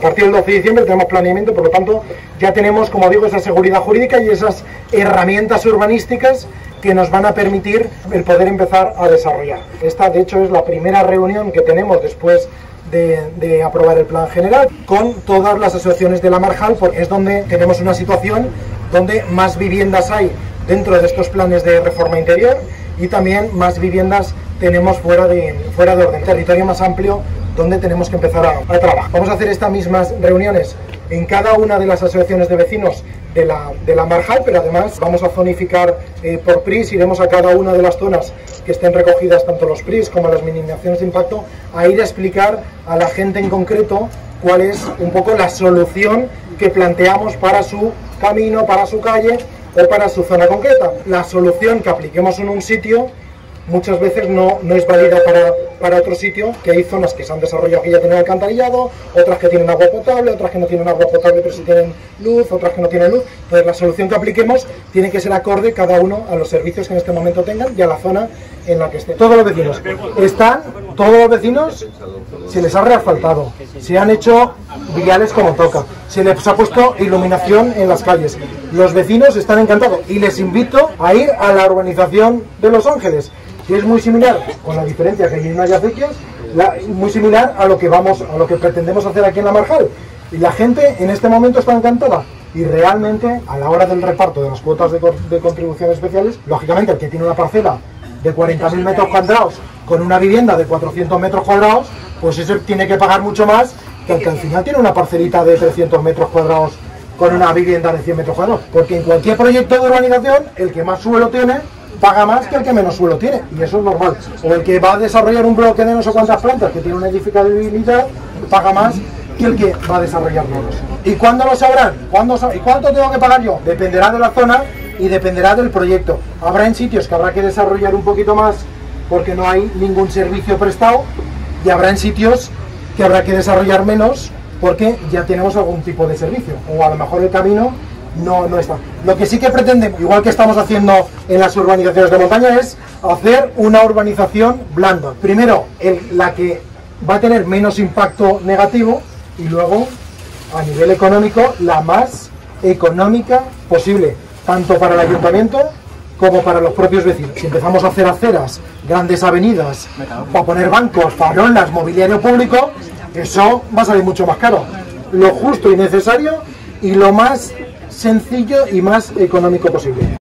A partir del 12 de diciembre tenemos planeamiento, por lo tanto ya tenemos, como digo, esa seguridad jurídica y esas herramientas urbanísticas que nos van a permitir el poder empezar a desarrollar. Esta, de hecho, es la primera reunión que tenemos después de aprobar el plan general con todas las asociaciones de la Marjal, porque es donde tenemos una situación donde más viviendas hay dentro de estos planes de reforma interior y también más viviendas tenemos fuera de orden, territorio más amplio donde tenemos que empezar a trabajar. Vamos a hacer estas mismas reuniones en cada una de las asociaciones de vecinos de la Marjal, pero además vamos a zonificar por PRIs, iremos a cada una de las zonas que estén recogidas tanto los PRIs como las minimizaciones de impacto, a ir a explicar a la gente en concreto cuál es un poco la solución que planteamos para su camino, para su calle o para su zona concreta. La solución que apliquemos en un sitio muchas veces no es válida para otro sitio, que hay zonas que se han desarrollado que ya tienen alcantarillado, otras que tienen agua potable, otras que no tienen agua potable pero sí tienen luz, otras que no tienen luz. Entonces la solución que apliquemos tiene que ser acorde cada uno a los servicios que en este momento tengan y a la zona en la que estén. Todos los vecinos se les ha reasfaltado, se han hecho viales como toca, se les ha puesto iluminación en las calles. Los vecinos están encantados y les invito a ir a la urbanización de Los Ángeles, que es muy similar, con la diferencia que hay en unas acequias, muy similar a lo que pretendemos hacer aquí en la Marjal. Y la gente en este momento está encantada. Y realmente, a la hora del reparto de las cuotas de contribuciones especiales, lógicamente el que tiene una parcela de 40.000 metros cuadrados con una vivienda de 400 metros cuadrados, pues eso tiene que pagar mucho más que el que al final tiene una parcelita de 300 metros cuadrados con una vivienda de 100 metros cuadrados. Porque en cualquier proyecto de urbanización, el que más suelo tiene paga más que el que menos suelo tiene, y eso es normal. O el que va a desarrollar un bloque de no sé cuántas plantas, que tiene una edificabilidad, paga más que el que va a desarrollar menos. ¿Y cuándo lo sabrán? ¿Y cuánto tengo que pagar yo? Dependerá de la zona y dependerá del proyecto. Habrá en sitios que habrá que desarrollar un poquito más porque no hay ningún servicio prestado, y habrá en sitios que habrá que desarrollar menos porque ya tenemos algún tipo de servicio, o a lo mejor el camino no está. Lo que sí que pretendemos, igual que estamos haciendo en las urbanizaciones de montaña, es hacer una urbanización blanda. Primero, la que va a tener menos impacto negativo, y luego, a nivel económico, la más económica posible, tanto para el ayuntamiento como para los propios vecinos. Si empezamos a hacer aceras, grandes avenidas, para poner bancos, farolas, mobiliario público, eso va a salir mucho más caro. Lo justo y necesario y lo más sencillo y más económico posible.